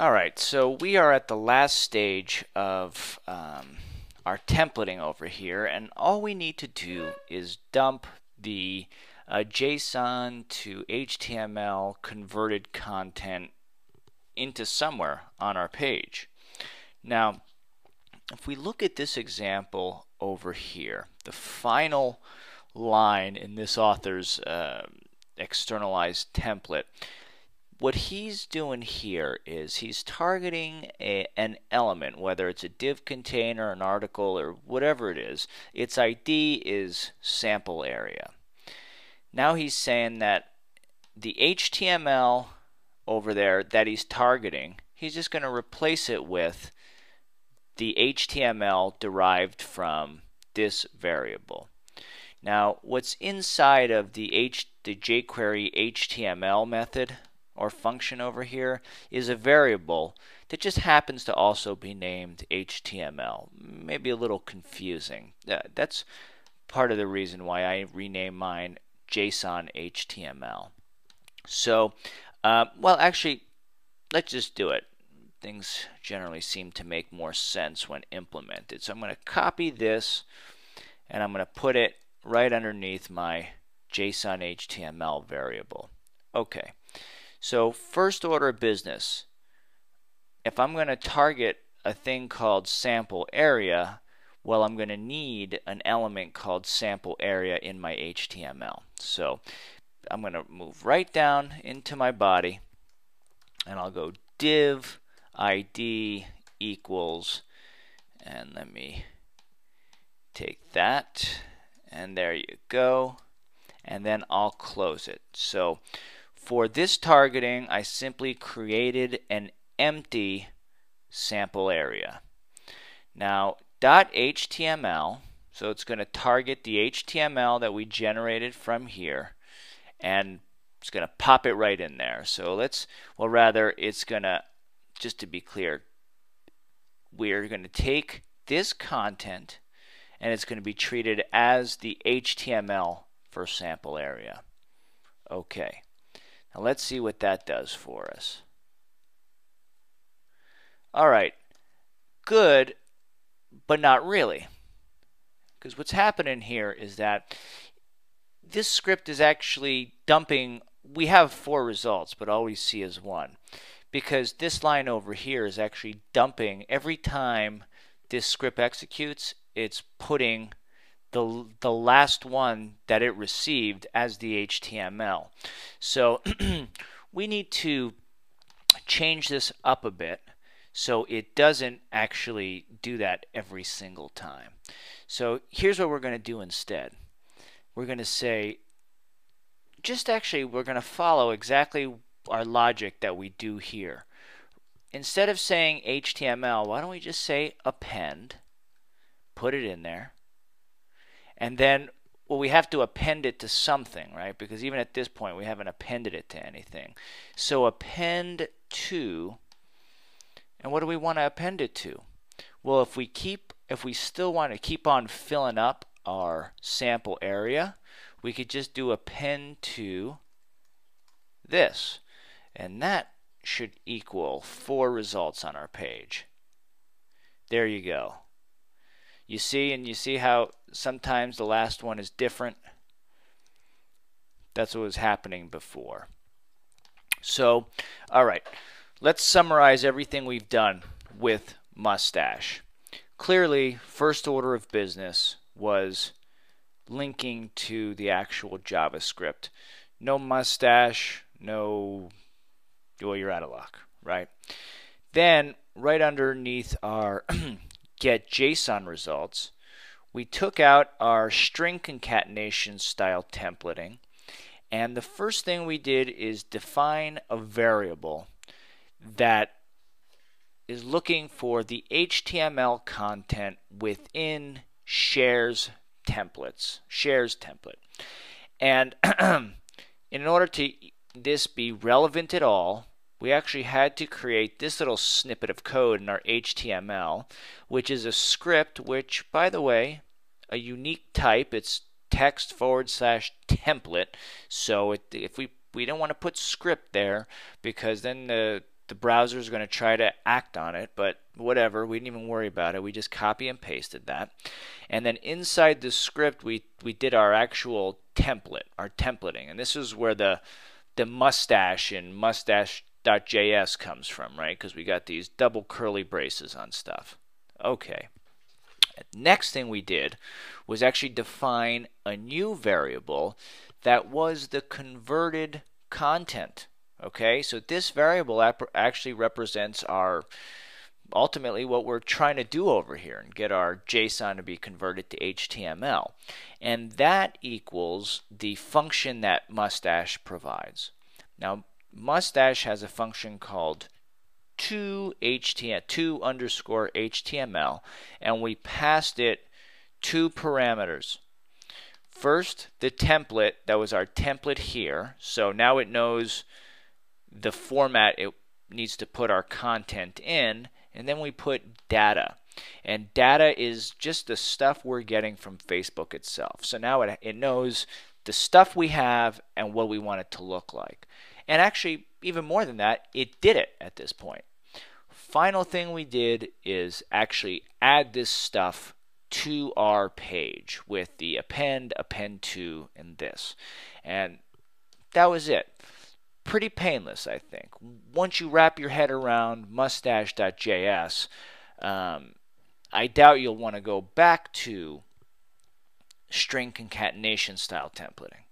All right, so we are at the last stage of our templating over here, and all we need to do is dump the JSON to HTML converted content into somewhere on our page. Now, if we look at this example over here, the final line in this author's externalized template, what he's doing here is he's targeting an element, whether it's a div container, an article, or whatever it is. Its ID is sample area. Now he's saying that the HTML over there that he's targeting, he's just going to replace it with the HTML derived from this variable. Now, what's inside of the jQuery HTML method or function over here is a variable that just happens to also be named HTML. Maybe a little confusing. That's part of the reason why I rename mine JSON HTML. So, well, actually, let's just do it. Things generally seem to make more sense when implemented. So I'm going to copy this and I'm going to put it right underneath my JSON HTML variable. Okay. So first order of business, if I'm going to target a thing called sample area, well, I'm going to need an element called sample area in my HTML. So I'm going to move right down into my body and I'll go div ID equals, and let me take that, and there you go, and then I'll close it. So for this targeting, I simply created an empty sample area. Now, .html, so it's going to target the HTML that we generated from here, and it's going to pop it right in there. So let's, well, rather, it's going to, just to be clear, we're going to take this content and it's going to be treated as the HTML for sample area. Okay. Now let's see what that does for us. All right, good, but not really. Because what's happening here is that this script is actually dumping, we have 4 results, but all we see is 1. Because this line over here is actually dumping, every time this script executes, it's putting the last one that it received as the HTML. So we need to change this up a bit so it doesn't actually do that every single time. So here's what we're going to do instead. We're going to say, just actually, we're going to follow exactly our logic that we do here. Instead of saying HTML, why don't we just say append, put it in there. And then, well, we have to append it to something, right? Because even at this point, we haven't appended it to anything. So append to, and what do we want to append it to? Well, if we still want to keep on filling up our sample area, we could just do append to this. And that should equal 4 results on our page. There you go. You see, and you see how sometimes the last one is different? That's what was happening before. So, all right, let's summarize everything we've done with Mustache. Clearly, first order of business was linking to the actual JavaScript. No Mustache, no, well, you're out of luck, right? Then, right underneath our get JSON results, we took out our string concatenation style templating, and the first thing we did is define a variable that is looking for the HTML content within shares templates, shares template. And in order to this be relevant at all, we actually had to create this little snippet of code in our HTML, which is a script which, by the way, a unique type, it's text / template. So if we don't want to put script there, because then the the browser is going to try to act on it, but whatever, we didn't even worry about it. We just copy and pasted that. And then inside the script, we did our actual template, our templating. And this is where the mustache in Mustache.js comes from, right? Because we got these double curly braces on stuff. Okay. Next thing we did was actually define a new variable that was the converted content. Okay, so this variable actually represents our ultimately what we're trying to do over here and get our JSON to be converted to HTML, and that equals the function that Mustache provides. Now Mustache has a function called to_HTML, and we passed it two parameters. First, the template, that was our template here, so now it knows the format it needs to put our content in, and then we put data. And data is just the stuff we're getting from Facebook itself. So now it knows the stuff we have and what we want it to look like. And actually, even more than that, it did it at this point. Final thing we did is actually add this stuff to our page with the append, append to, and this. And that was it. Pretty painless, I think. Once you wrap your head around Mustache.js, I doubt you'll want to go back to string concatenation style templating.